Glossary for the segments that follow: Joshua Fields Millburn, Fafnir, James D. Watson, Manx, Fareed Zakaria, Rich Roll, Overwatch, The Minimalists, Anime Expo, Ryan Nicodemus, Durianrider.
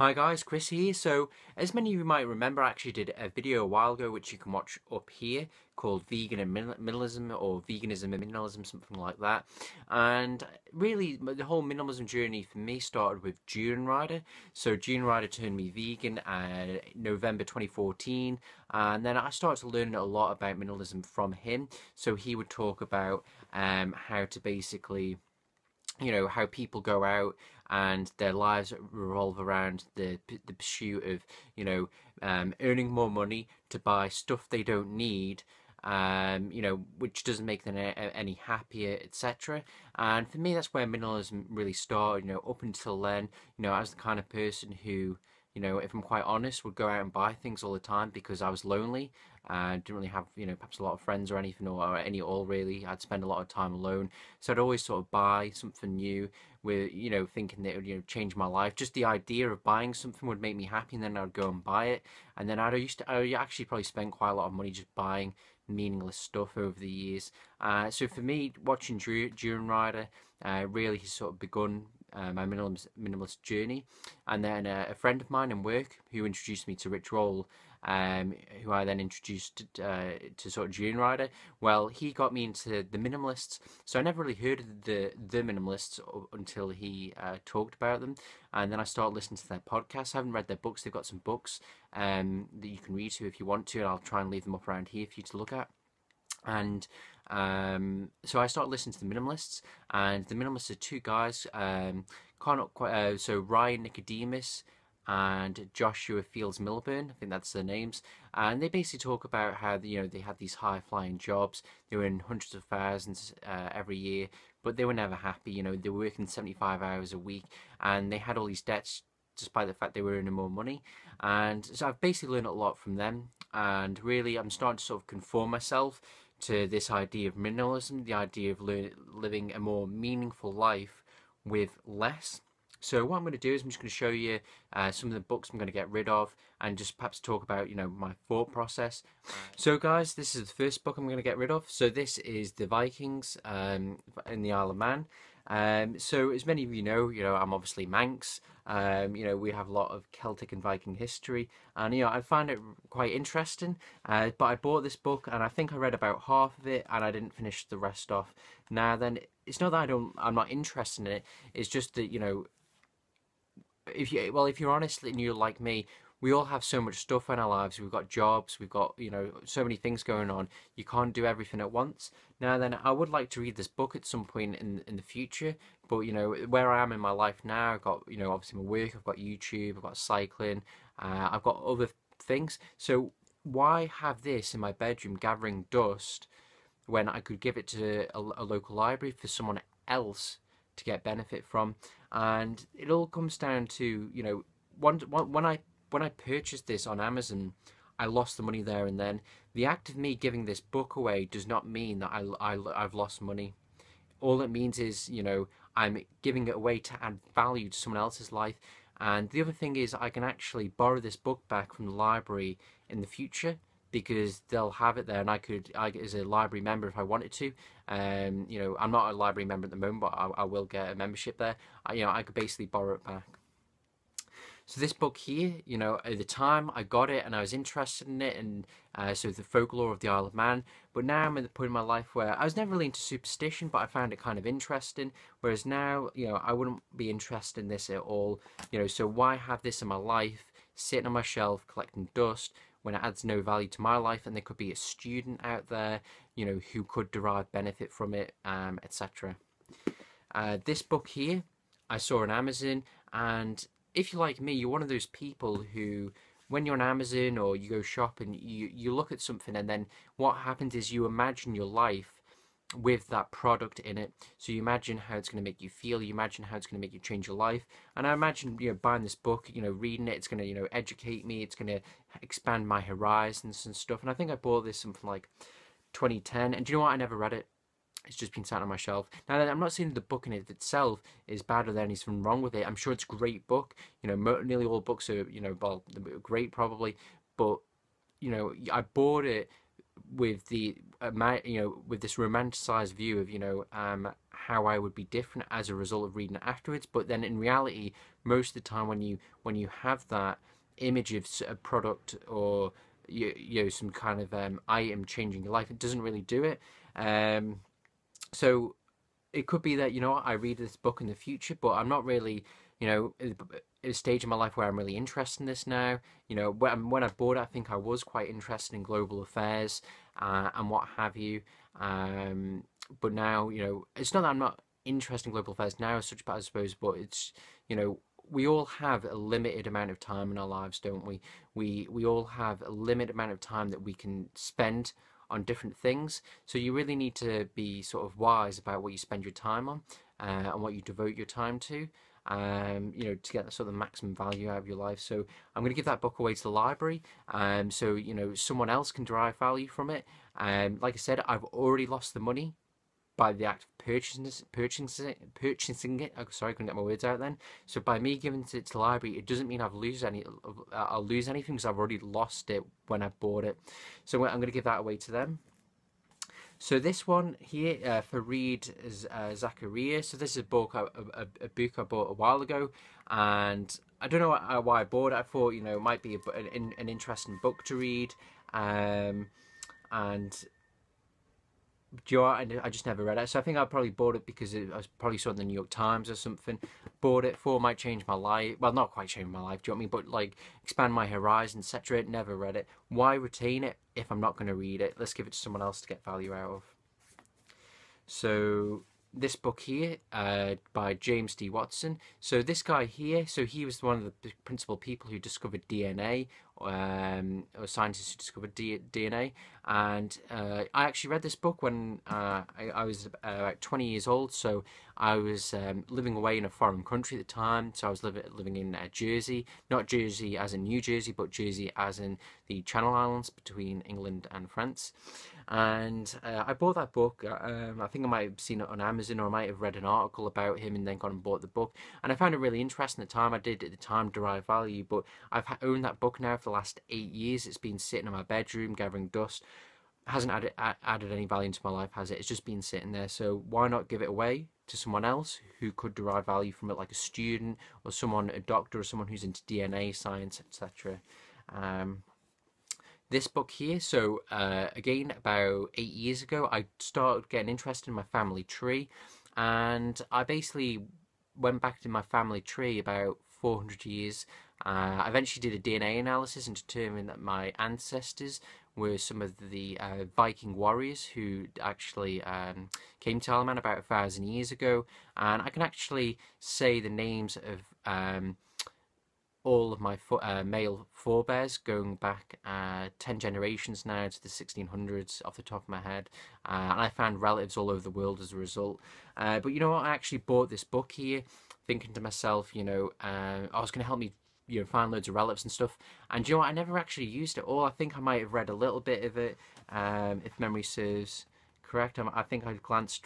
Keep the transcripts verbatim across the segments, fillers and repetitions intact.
Hi guys, Chris here. So as many of you might remember, I actually did a video a while ago which you can watch up here called Vegan and Minimalism, or Veganism and Minimalism, something like that. And really the whole minimalism journey for me started with Durianrider. So Durianrider turned me vegan in November twenty fourteen, and then I started to learn a lot about minimalism from him. So he would talk about um, how to basically, you know, how people go out and their lives revolve around the the pursuit of, you know, um, earning more money to buy stuff they don't need, um, you know, which doesn't make them any happier, et cetera. And for me, that's where minimalism really started. You know, up until then, you know, I was the kind of person who, you know, if I'm quite honest, would go out and buy things all the time because I was lonely. I uh, didn't really have, you know, perhaps a lot of friends or anything, or any at all really. I'd spend a lot of time alone, so I'd always sort of buy something new with, you know, thinking that it would, you know, change my life. Just the idea of buying something would make me happy, and then I'd go and buy it. And then I'd used to, I actually probably spent quite a lot of money just buying meaningless stuff over the years. Uh, so for me, watching Durianrider, uh, really has sort of begun Uh, my minimalist, minimalist journey. And then uh, a friend of mine in work who introduced me to Rich Roll, um, who I then introduced uh, to sort of Durianrider. Well, he got me into The Minimalists, so I never really heard of the, the Minimalists until he uh, talked about them, and then I started listening to their podcasts. I haven't read their books. They've got some books um, that you can read to if you want to, and I'll try and leave them up around here for you to look at. And um, so I started listening to The Minimalists, and The Minimalists are two guys, um, can't quite, uh, so Ryan Nicodemus and Joshua Fields Millburn, I think that's their names. And they basically talk about how, you know, they had these high-flying jobs, they were in hundreds of thousands uh, every year, but they were never happy. You know, they were working seventy-five hours a week, and they had all these debts despite the fact they were earning more money. And so I've basically learned a lot from them, and really I'm starting to sort of conform myself to this idea of minimalism, the idea of learn, living a more meaningful life with less. So what I'm going to do is I'm just going to show you uh, some of the books I'm going to get rid of, and just perhaps talk about, you know, my thought process. So guys, this is the first book I'm going to get rid of. So this is The Vikings um, in the Isle of Man. Um, so as many of you know, you know, I'm obviously Manx. Um, you know, we have a lot of Celtic and Viking history, and, you know, I find it quite interesting, uh, but I bought this book and I think I read about half of it and I didn't finish the rest off. Now then, it's not that I don't, I'm not interested in it, it's just that, you know, if you, well, if you're honest and you're like me, we all have so much stuff in our lives. We've got jobs, we've got, you know, so many things going on. You can't do everything at once. Now then, I would like to read this book at some point in, in the future, but, you know, where I am in my life now, I've got, you know, obviously my work, I've got YouTube, I've got cycling, uh, I've got other things. So why have this in my bedroom gathering dust when I could give it to a, a local library for someone else to get benefit from? And it all comes down to, you know, one, one, when I... When I purchased this on Amazon, I lost the money there and then. The act of me giving this book away does not mean that I, I, I've lost money. All it means is, you know, I'm giving it away to add value to someone else's life. And the other thing is, I can actually borrow this book back from the library in the future, because they'll have it there, and I could, I, as a library member, if I wanted to, um, you know, I'm not a library member at the moment, but I, I will get a membership there. I, you know, I could basically borrow it back. So this book here, you know, at the time I got it and I was interested in it, and uh, so the folklore of the Isle of Man. But now I'm at the point in my life where I was never really into superstition, but I found it kind of interesting. Whereas now, you know, I wouldn't be interested in this at all. You know, so why have this in my life, sitting on my shelf collecting dust, when it adds no value to my life? And there could be a student out there, you know, who could derive benefit from it, um, et cetera. Uh, this book here, I saw on Amazon, and if you're like me, you're one of those people who, when you're on Amazon or you go shop and you, you look at something, and then what happens is you imagine your life with that product in it. So you imagine how it's going to make you feel, you imagine how it's going to make you change your life. And I imagine, you know, buying this book, you know, reading it, it's going to, you know, educate me, it's going to expand my horizons and stuff. And I think I bought this something like twenty ten, and do you know what, I never read it. It's just been sat on my shelf. Now, I'm not saying the book in it itself is bad or there's anything wrong with it. I'm sure it's a great book. You know, nearly all books are, you know, well, great probably. But, you know, I bought it with the, you know, with this romanticized view of, you know, um, how I would be different as a result of reading it afterwards. But then in reality, most of the time when you when you have that image of a product or you, you know, some kind of um, item changing your life, it doesn't really do it. Um, so it could be that, you know, I read this book in the future, but I'm not really, you know, at a stage in my life where I'm really interested in this now. You know, when, when I bought it, I think I was quite interested in global affairs uh, and what have you. Um, but now, you know, it's not that I'm not interested in global affairs now as such, but I suppose, but it's, you know, we all have a limited amount of time in our lives, don't we? We, we all have a limited amount of time that we can spend on different things. So you really need to be sort of wise about what you spend your time on uh, and what you devote your time to, um, you know, to get the sort of maximum value out of your life. So I'm going to give that book away to the library, um, so, you know, someone else can derive value from it. Um, like I said, I've already lost the money by the act of purchasing, purchasing, purchasing it. Oh, sorry, I couldn't get my words out then. So by me giving it to the library, it doesn't mean I've lose any, I'll lose anything, because I've already lost it when I bought it. So I'm going to give that away to them. So this one here, uh, Fareed uh, Zakaria. So this is a book, a, a, a book I bought a while ago, and I don't know why I bought it. I thought, you know, it might be a, an, an interesting book to read, um, and. Do you know, I just never read it, so I think I probably bought it because it, I probably saw it in the New York Times or something. Bought it for might change my life. Well, not quite change my life, do you know what I mean? But like expand my horizon, et cetera. Never read it. Why retain it if I'm not going to read it? Let's give it to someone else to get value out of. So this book here, uh, by James D. Watson. So this guy here, so he was one of the principal people who discovered D N A, um, or scientists who discovered D N A. And uh, I actually read this book when uh, I, I was about uh, twenty years old. So I was um, living away in a foreign country at the time. So I was living living in uh, Jersey, not Jersey as in New Jersey, but Jersey as in the Channel Islands between England and France. And uh, I bought that book. Um, I think I might have seen it on Amazon, or I might have read an article about him and then gone and bought the book. And I found it really interesting at the time. I did at the time derive value, but I've owned that book now for the last eight years. It's been sitting in my bedroom gathering dust. Hasn't added added any value into my life, has it? It's just been sitting there. So why not give it away to someone else who could derive value from it, like a student or someone, a doctor, or someone who's into D N A science, et cetera. Um, this book here, so uh, again, about eight years ago, I started getting interested in my family tree, and I basically went back to my family tree about four hundred years. Uh, I eventually did a D N A analysis and determined that my ancestors were some of the uh, Viking warriors who actually um, came to Alaman about a thousand years ago, and I can actually say the names of um, all of my fo uh, male forebears going back uh, ten generations now to the sixteen hundreds off the top of my head, uh, and I found relatives all over the world as a result. Uh, but you know what, I actually bought this book here thinking to myself, you know, uh, I was going to help me, you know, find loads of relics and stuff. And do you know what? I never actually used it all. I think I might have read a little bit of it, um, if memory serves correct. I think I glanced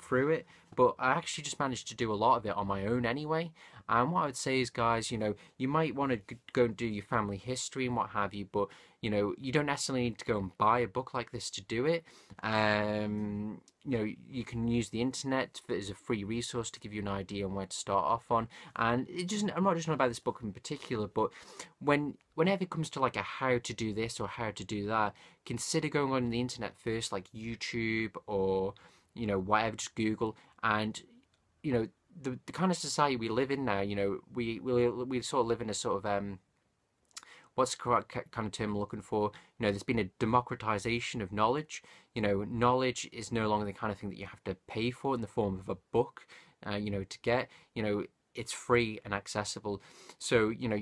through it, but I actually just managed to do a lot of it on my own anyway. And what I would say is, guys, you know, you might want to go and do your family history and what have you, but, you know, you don't necessarily need to go and buy a book like this to do it. Um, you know, you can use the internet as a free resource to give you an idea on where to start off on. And it doesn't, I'm not just talking about this book in particular, but when whenever it comes to like a how to do this or how to do that, consider going on the internet first, like YouTube or, you know, whatever, just Google. And, you know, the, the kind of society we live in now, you know, we we, we sort of live in a sort of, um, what's the correct kind of term I'm looking for? You know, there's been a democratization of knowledge. You know, knowledge is no longer the kind of thing that you have to pay for in the form of a book, uh, you know, to get. You know, it's free and accessible. So, you know,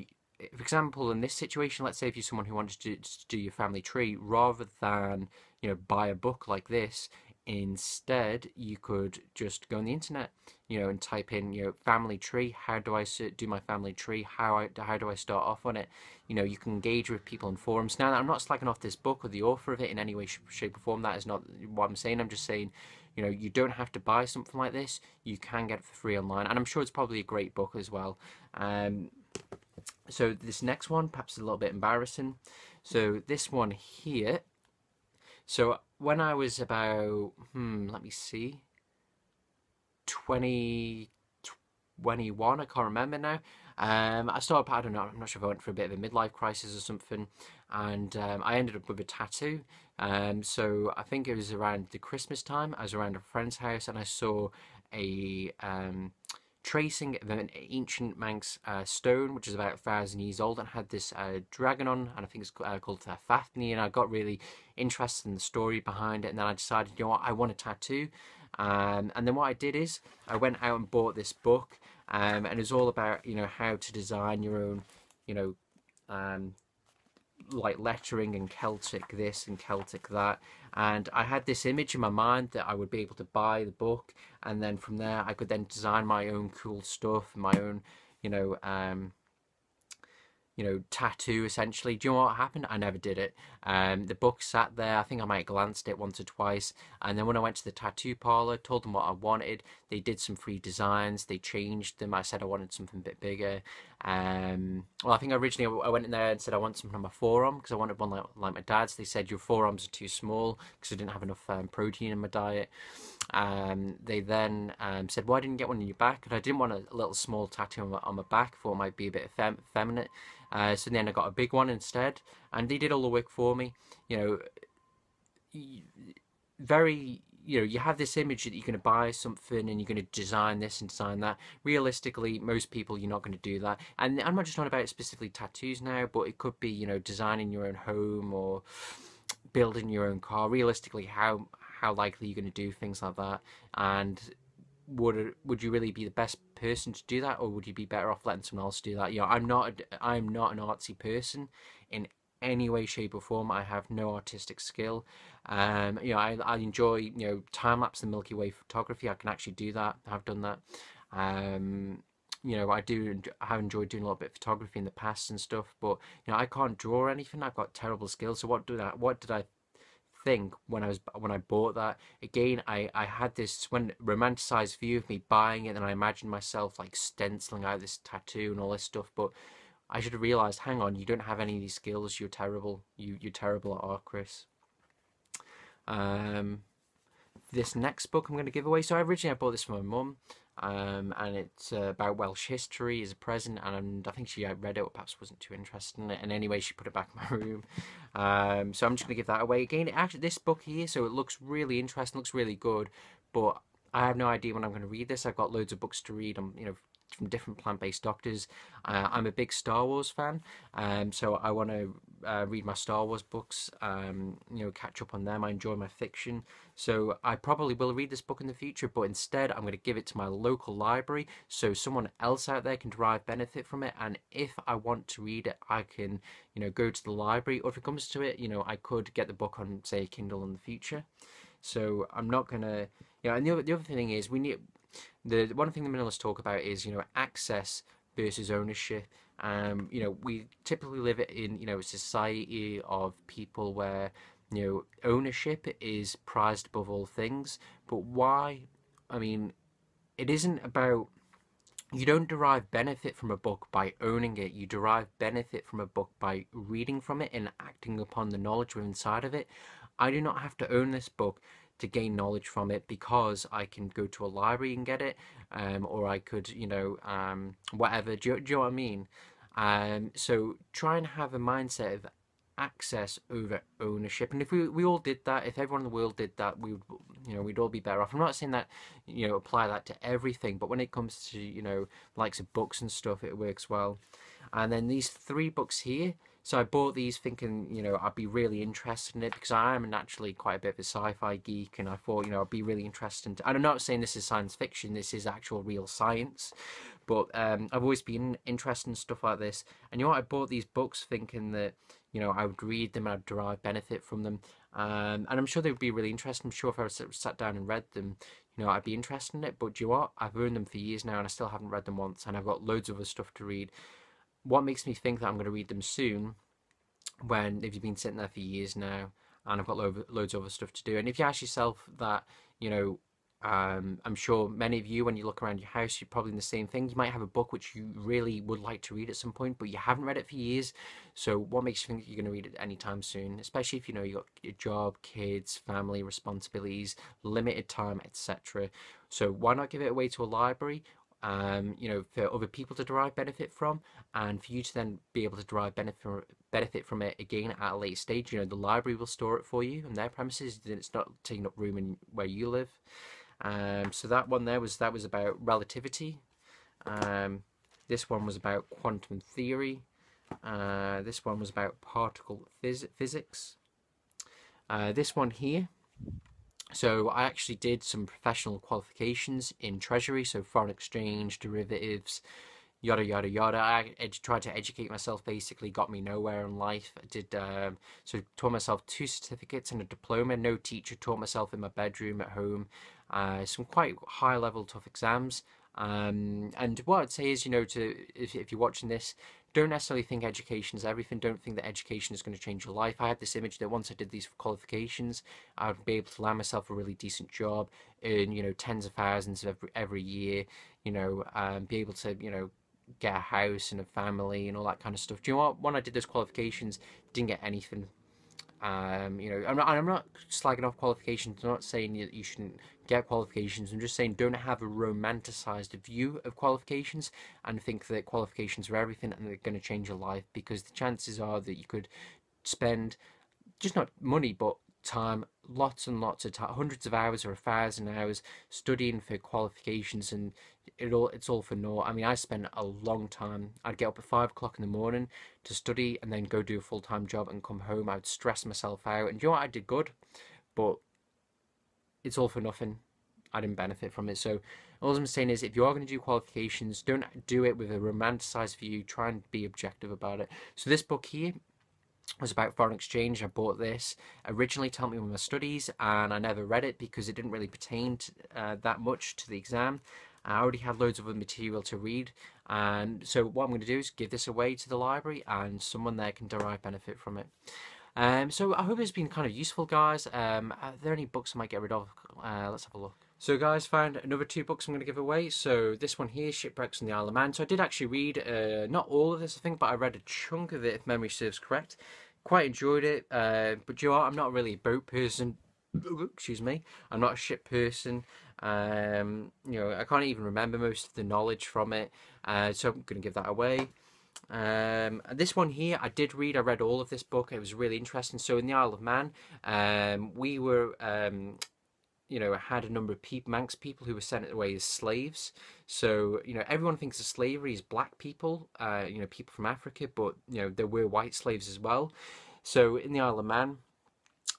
for example, in this situation, let's say if you're someone who wants to, to do your family tree, rather than, you know, buy a book like this, instead you could just go on the internet, you know, and type in, you know, family tree, how do I do my family tree, how I, how do I start off on it. You know, you can engage with people on forums. Now, I'm not slacking off this book or the author of it in any way, shape or form. That is not what I'm saying. I'm just saying, you know, you don't have to buy something like this. You can get it for free online, and I'm sure it's probably a great book as well. Um, so this next one, perhaps a little bit embarrassing. So this one here, so when I was about, hmm, let me see, twenty, twenty-one, I can't remember now, Um, I started, I don't know, I'm not sure if I went through a bit of a midlife crisis or something, and um, I ended up with a tattoo. Um, so I think it was around the Christmas time. I was around a friend's house and I saw a um, tracing of an ancient Manx uh, stone, which is about a thousand years old, and had this uh, dragon on, and I think it's uh, called uh, Fafnir, and I got really interested in the story behind it, and then I decided, you know what, I want a tattoo. Um, and then what I did is I went out and bought this book, um, and it's all about, you know, how to design your own, you know, um, like lettering and Celtic this and Celtic that. And I had this image in my mind that I would be able to buy the book, and then from there I could then design my own cool stuff, my own, you know, um, you know, tattoo essentially. Do you know what happened? I never did it. Um, the book sat there. I think I might have glanced at it once or twice. And then when I went to the tattoo parlor, told them what I wanted, they did some free designs. They changed them. I said I wanted something a bit bigger. Um, well, I think originally I went in there and said I want something on my forearm because I wanted one like, like my dad's. They said your forearms are too small because I didn't have enough um, protein in my diet. Um, they then um, said, well, I didn't get one on your back, and I didn't want a little small tattoo on my, on my back. I thought it might be a bit fem feminine. Uh, so then I got a big one instead, and they did all the work for me. You know, very, you know, you have this image that you're going to buy something and you're going to design this and design that. Realistically, most people, you're not going to do that. And I'm not just talking about specifically tattoos now, but it could be, you know, designing your own home or building your own car. Realistically, how how likely you're going to do things like that, and would it, would you really be the best person to do that, or would you be better off letting someone else do that? You know, I'm not I'm not an artsy person in any way, shape or form. I have no artistic skill. Um, you know, I, I enjoy, you know, time lapse and Milky Way photography. I can actually do that. I've done that. Um, you know, I do I have enjoyed doing a little bit of photography in the past and stuff, but you know, I can't draw anything. I've got terrible skills. So what do I, what did I think when I was when I bought that? Again, I I had this when romanticized view of me buying it, and I imagined myself like stenciling out this tattoo and all this stuff. But I should have realized, hang on, you don't have any of these skills. You're terrible. You you're terrible at art, Chris. Um, this next book I'm going to give away. So originally I bought this from my mum, um, and it's uh, about Welsh history as a present, and I think she read it, or perhaps wasn't too interested in it. And anyway, she put it back in my room. Um, so I'm just going to give that away again. Actually, this book here, so it looks really interesting, looks really good, but I have no idea when I'm going to read this. I've got loads of books to read. I'm, you know, from different plant-based doctors. Uh, I'm a big Star Wars fan, um, so I want to uh, read my Star Wars books, um, you know, catch up on them. I enjoy my fiction, so I probably will read this book in the future, but instead I'm going to give it to my local library so someone else out there can derive benefit from it. And if I want to read it, I can, you know, go to the library, or if it comes to it, you know, I could get the book on, say, Kindle in the future. So I'm not going to, you know, and the other, the other thing is we need, the one thing the minimalists talk about is, you know, access versus ownership. Um, you know, we typically live in, you know, a society of people where, you know, ownership is prized above all things. But why? I mean, it isn't about, you don't derive benefit from a book by owning it. You derive benefit from a book by reading from it and acting upon the knowledge within inside of it. I do not have to own this book to gain knowledge from it, because I can go to a library and get it, um, or I could, you know, um, whatever. Do you, do you know what I mean? Um, so try and have a mindset of access over ownership. And if we, we all did that, if everyone in the world did that, we would, you know, we'd all be better off. I'm not saying that, you know, apply that to everything, but when it comes to, you know, likes of books and stuff, it works well. And then these three books here, so I bought these thinking, you know, I'd be really interested in it because I am naturally quite a bit of a sci-fi geek, and I thought, you know, I'd be really interested in, and I'm not saying this is science fiction, this is actual real science, but um, I've always been interested in stuff like this. And you know what, I bought these books thinking that, you know, I would read them and I'd derive benefit from them. Um, and I'm sure they would be really interesting. I'm sure if I sat down and read them, you know, I'd be interested in it. But do you know what, I've owned them for years now and I still haven't read them once, and I've got loads of other stuff to read. What makes me think that I'm going to read them soon when they've been sitting there for years now and I've got lo loads of other stuff to do? And if you ask yourself that, you know, um, I'm sure many of you, when you look around your house, you're probably in the same thing. You might have a book which you really would like to read at some point, but you haven't read it for years. So what makes you think you're going to read it anytime soon, especially if, you know, you've got your job, kids, family, responsibilities, limited time, et cetera. So why not give it away to a library? um, you know, for other people to derive benefit from, and for you to then be able to derive benefit benefit from it again at a later stage. You know, the library will store it for you on their premises, then it's not taking up room in where you live. Um, so that one there was that was about relativity. Um, this one was about quantum theory. Uh, this one was about particle phys physics. Uh, this one here. So I actually did some professional qualifications in treasury, so foreign exchange, derivatives, yada yada yada. I tried to educate myself, basically got me nowhere in life. I did um, so taught myself two certificates and a diploma. No teacher, taught myself in my bedroom at home. Uh, some quite high level tough exams. Um, and what I'd say is, you know, to if, if you're watching this, don't necessarily think education is everything. Don't think that education is going to change your life. I had this image that once I did these qualifications, I would be able to land myself a really decent job, earn, you know, tens of thousands of every, every year, you know, um, be able to, you know, get a house and a family and all that kind of stuff. Do you know what? When I did those qualifications, didn't get anything. Um, you know, I'm not, I'm not slagging off qualifications. I'm not saying that you shouldn't get qualifications. I'm just saying don't have a romanticized view of qualifications and think that qualifications are everything and they're going to change your life, because the chances are that you could spend just not money but time, lots and lots of time, hundreds of hours or a thousand hours studying for qualifications, and it all it's all for naught. I mean, I spent a long time. I'd get up at five o'clock in the morning to study and then go do a full-time job and come home. I'd stress myself out, and you know what, I did good, but it's all for nothing. I didn't benefit from it. So all I'm saying is, if you are going to do qualifications, don't do it with a romanticized view. Try and be objective about it. So this book here was about foreign exchange. I bought this originally to help me with my studies, and I never read it because it didn't really pertain to, uh, that much to the exam. I already had loads of other material to read, and so what I'm going to do is give this away to the library, and someone there can derive benefit from it. Um, so I hope it's been kind of useful, guys. Um, are there any books I might get rid of? Uh, let's have a look. So guys, found another two books I'm going to give away. So this one here, Shipwrecks on the Isle of Man. So I did actually read, uh, not all of this I think, but I read a chunk of it if memory serves correct. Quite enjoyed it, uh, but you know, I'm not really a boat person. Excuse me, I'm not a ship person. Um, you know, I can't even remember most of the knowledge from it, uh, so I'm going to give that away. Um, this one here, I did read. I read all of this book. It was really interesting. So in the Isle of Man, um, we were... Um, you know, had a number of people, Manx people, who were sent away as slaves. So, you know, everyone thinks of slavery as black people, uh, you know, people from Africa, but, you know, there were white slaves as well. So in the Isle of Man,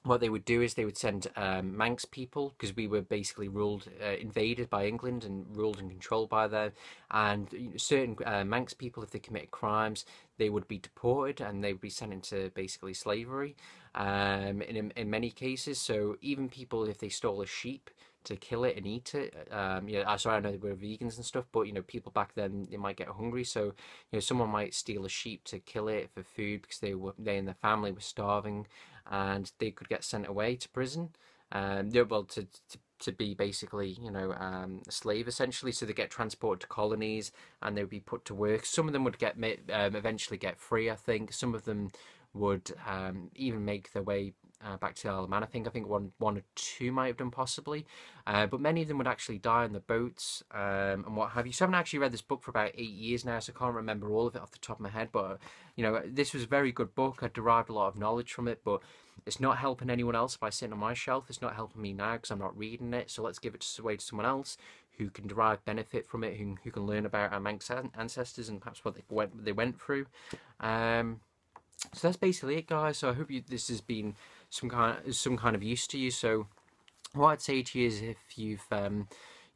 what they would do is they would send um, Manx people, because we were basically ruled, uh, invaded by England and ruled and controlled by them. And you know, certain uh, Manx people, if they committed crimes, they would be deported and they would be sent into basically slavery um, in, in many cases. So even people, if they stole a sheep, to kill it and eat it. Um, you know, sorry, I know they were vegans and stuff, but you know, people back then, they might get hungry. So you know, someone might steal a sheep to kill it for food because they were they and their family were starving, and they could get sent away to prison. Um, yeah, well, to, to to be basically, you know, um, a slave essentially. So they get transported to colonies and they would be put to work. Some of them would get um, eventually get free, I think. Some of them would um, even make their way Uh, back to the Isle of Man. I think I think one one or two might have done possibly, uh, but many of them would actually die on the boats um, and what have you. So I haven't actually read this book for about eight years now, so I can't remember all of it off the top of my head. But you know, this was a very good book. I derived a lot of knowledge from it, but it's not helping anyone else by sitting on my shelf. It's not helping me now because I'm not reading it. So let's give it away to someone else who can derive benefit from it, who who can learn about our Manx ancestors and perhaps what they went they went through. Um, so that's basically it, guys. So I hope you this has been some kind of, some kind of use to you. So what I'd say to you is, if you've um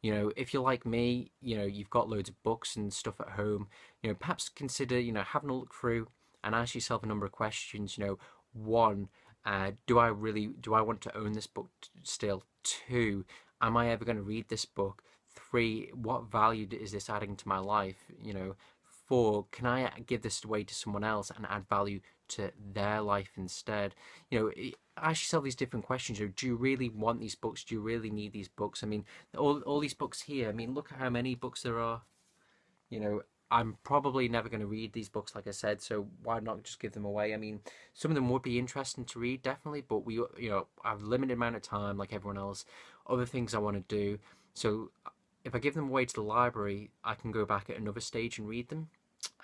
you know, if you're like me, you know, you've got loads of books and stuff at home, you know, perhaps consider, you know, having a look through and ask yourself a number of questions. You know, one, uh do I really do I want to own this book still? Two, am I ever going to read this book? Three, what value is this adding to my life? You know, four, can I give this away to someone else and add value to their life instead? You know, ask yourself these different questions. You know, do you really want these books? Do you really need these books? I mean, all, all these books here, I mean, look at how many books there are. You know, I'm probably never going to read these books, like I said, so why not just give them away? I mean, some of them would be interesting to read, definitely, but we, you know, I have a limited amount of time, like everyone else, other things I want to do. So if I give them away to the library, I can go back at another stage and read them.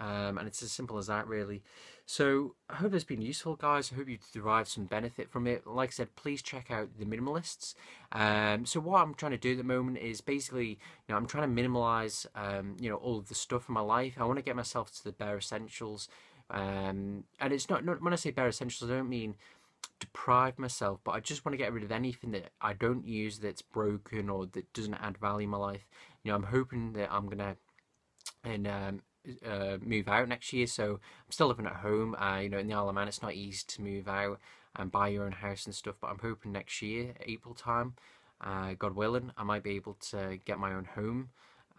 Um, and it's as simple as that, really. So I hope it's been useful, guys. I hope you derived some benefit from it. Like I said, please check out The Minimalists. Um, so what I'm trying to do at the moment is basically, you know, I'm trying to minimalize, um, you know, all of the stuff in my life. I want to get myself to the bare essentials. Um, and it's not, not when I say bare essentials, I don't mean deprive myself, but I just want to get rid of anything that I don't use, that's broken or that doesn't add value in my life. You know, I'm hoping that I'm gonna and um, uh, move out next year, so I'm still living at home. Uh, you know, in the Isle of Man, it's not easy to move out and buy your own house and stuff, but I'm hoping next year, April time, uh, God willing, I might be able to get my own home.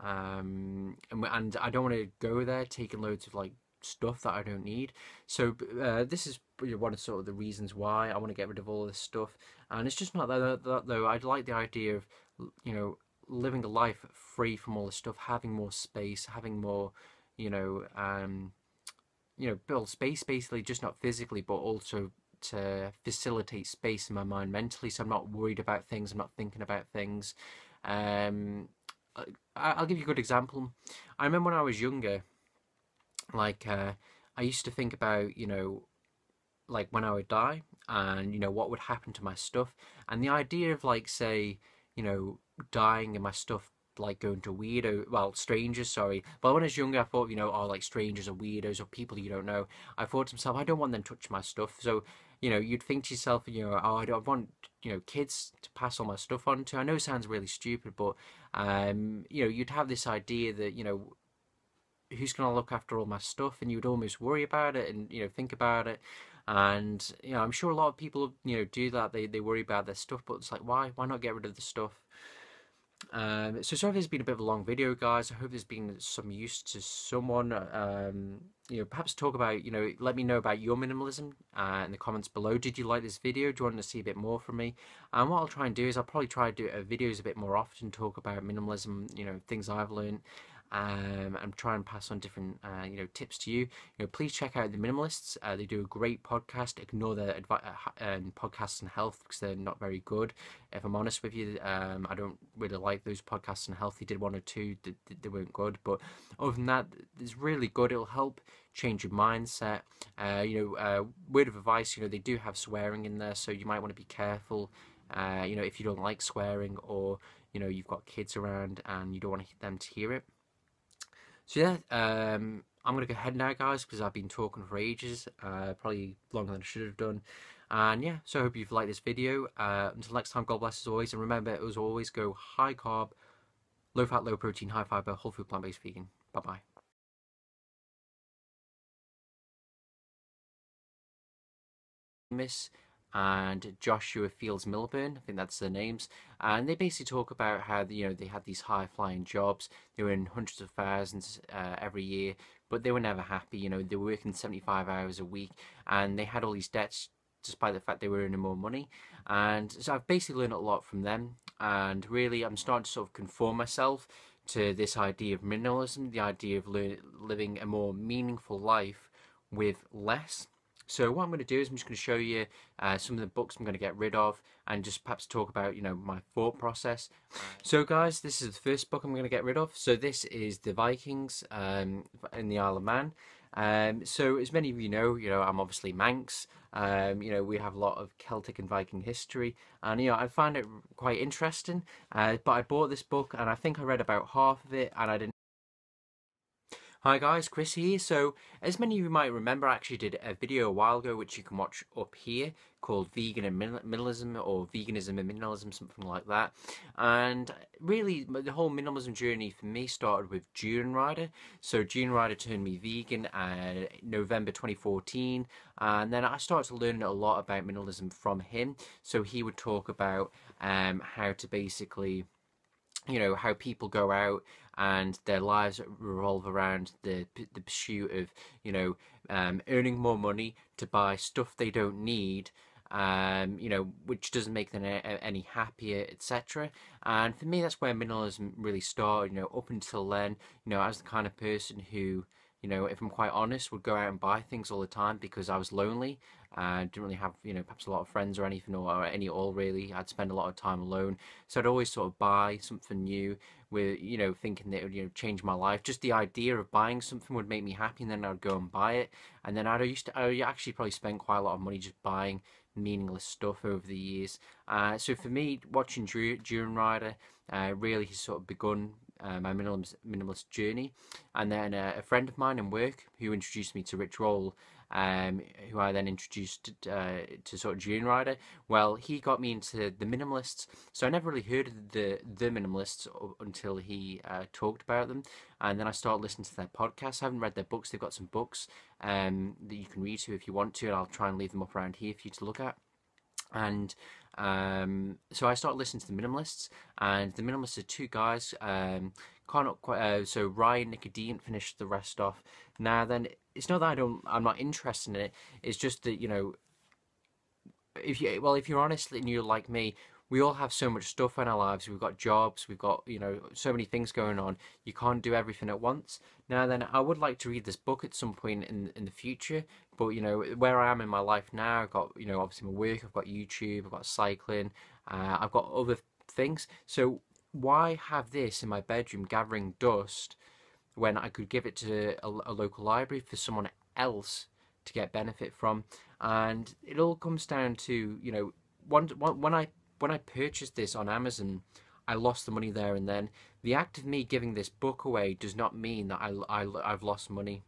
Um, and, and I don't want to go there taking loads of like stuff that I don't need. So uh, this is one of sort of the reasons why I want to get rid of all this stuff. And it's just not that, that though. I'd like the idea of, you know, living a life free from all this stuff, having more space, having more, you know, um, you know, build space basically, just not physically, but also to facilitate space in my mind mentally. So I'm not worried about things. I'm not thinking about things. Um, I'll give you a good example. I remember when I was younger, like uh, I used to think about, you know, like when I would die and, you know, what would happen to my stuff. And the idea of like, say, you know, dying and my stuff like going to weirdo, well, strangers, sorry. But when I was younger, I thought, you know, oh, like strangers or weirdos or people you don't know. I thought to myself, I don't want them to touch my stuff. So, you know, you'd think to yourself, you know, oh, I don't want, you know, kids to pass all my stuff on to. I know it sounds really stupid, but, um, you know, you'd have this idea that, you know, who's going to look after all my stuff? And you'd almost worry about it and, you know, think about it. And, you know, I'm sure a lot of people, you know, do that. They, they worry about their stuff, but it's like, why? Why not get rid of the stuff? Um, so sorry if it's been a bit of a long video, guys. I hope there's been some use to someone. Um, you know, perhaps talk about, you know, let me know about your minimalism uh, in the comments below. Did you like this video? Do you want to see a bit more from me? And what I'll try and do is I'll probably try to do uh, videos a bit more often, talk about minimalism, you know, things I've learned. Um, and try and pass on different, uh, you know, tips to you. You know, please check out The Minimalists. Uh, they do a great podcast. Ignore their advi uh, um, podcasts on health because they're not very good. If I'm honest with you, um, I don't really like those podcasts on health. They did one or two. They, they weren't good. But other than that, it's really good. It'll help change your mindset. Uh, you know, uh, word of advice, you know, they do have swearing in there, so you might want to be careful. Uh, you know, if you don't like swearing or, you know, you've got kids around and you don't want them to hear it. So yeah, um, I'm going to go ahead now, guys, because I've been talking for ages, uh, probably longer than I should have done. And yeah, so I hope you've liked this video. Uh, until next time, God bless as always. And remember, as always, go high carb, low fat, low protein, high fiber, whole food, plant-based vegan. Bye-bye. Miss and Joshua Fields Millburn, I think that's their names, and they basically talk about how, you know, they had these high-flying jobs, they were in hundreds of thousands uh, every year, but they were never happy. You know, they were working seventy-five hours a week, and they had all these debts, despite the fact they were earning more money. And so I've basically learned a lot from them, and really I'm starting to sort of conform myself to this idea of minimalism, the idea of living a more meaningful life with less. So what I'm going to do is I'm just going to show you uh, some of the books I'm going to get rid of and just perhaps talk about, you know, my thought process. So guys, this is the first book I'm going to get rid of. So this is The Vikings um, in the Isle of Man. Um, so as many of you know, you know, I'm obviously Manx. Um, you know, we have a lot of Celtic and Viking history. And, you know, I find it quite interesting. Uh, but I bought this book and I think I read about half of it and I didn't. Hi guys, Chris here. So as many of you might remember, I actually did a video a while ago which you can watch up here called Vegan and Minimalism, or Veganism and Minimalism, something like that. And really the whole minimalism journey for me started with Durianrider. So Durianrider turned me vegan uh, November twenty fourteen, and then I started to learn a lot about minimalism from him. So he would talk about um, how to basically, you know, how people go out and their lives revolve around the, the pursuit of, you know, um, earning more money to buy stuff they don't need, um, you know, which doesn't make them any happier, et cetera. And for me, that's where minimalism really started. You know, up until then, you know, I was the kind of person who, you know, if I'm quite honest, would go out and buy things all the time because I was lonely. I uh, didn't really have, you know, perhaps a lot of friends or anything, or any at all really. I'd spend a lot of time alone, so I'd always sort of buy something new with, you know, thinking that it would, you know, change my life. Just the idea of buying something would make me happy, and then I'd go and buy it. And then I'd used to, I actually probably spent quite a lot of money just buying meaningless stuff over the years. Uh, so for me, watching Durianrider uh, really has sort of begun Uh, my minimalist, minimalist journey. And then uh, a friend of mine in work who introduced me to Rich Roll, um, who I then introduced uh, to sort of Durianrider. Well, he got me into The Minimalists, so I never really heard of the the Minimalists until he uh, talked about them, and then I started listening to their podcasts. I haven't read their books. They've got some books um, that you can read to if you want to, and I'll try and leave them up around here for you to look at. And um, so I started listening to The Minimalists, and The Minimalists are two guys, um, can't quite, uh, so Ryan Nicodemus finished the rest off. Now then, it's not that I don't, I'm not interested in it, it's just that, you know, if you, well, if you're honest and you're like me, we all have so much stuff in our lives. We've got jobs, we've got, you know, so many things going on. You can't do everything at once. Now then, I would like to read this book at some point in in the future, but, you know, where I am in my life now, I've got, you know, obviously my work, I've got YouTube, I've got cycling, uh, I've got other things. So why have this in my bedroom gathering dust when I could give it to a, a local library for someone else to get benefit from? And it all comes down to, you know, one, one, when I When I purchased this on Amazon, I lost the money there and then. The act of me giving this book away does not mean that I, I, I've lost money.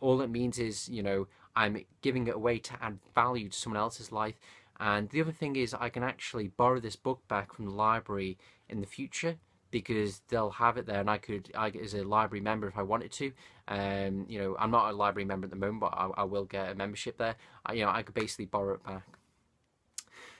All it means is, you know, I'm giving it away to add value to someone else's life. And the other thing is, I can actually borrow this book back from the library in the future, because they'll have it there, and I could, I, as a library member, if I wanted to, um, you know, I'm not a library member at the moment, but I, I will get a membership there. I, you know, I could basically borrow it back.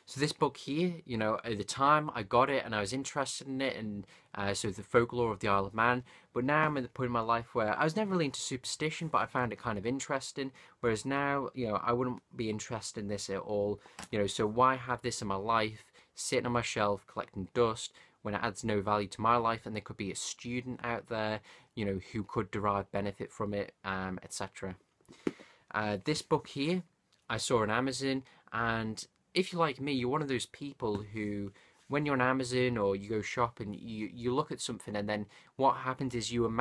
So this book here, you know, at the time I got it and I was interested in it, and uh, so the folklore of the Isle of Man. But now I'm at the point in my life where I was never really into superstition, but I found it kind of interesting. Whereas now, you know, I wouldn't be interested in this at all. You know, so why have this in my life, sitting on my shelf collecting dust, when it adds no value to my life? And there could be a student out there, you know, who could derive benefit from it, um, et cetera. Uh, this book here, I saw on Amazon, and if you're like me, you're one of those people who, when you're on Amazon or you go shop and you, you look at something, and then what happens is you imagine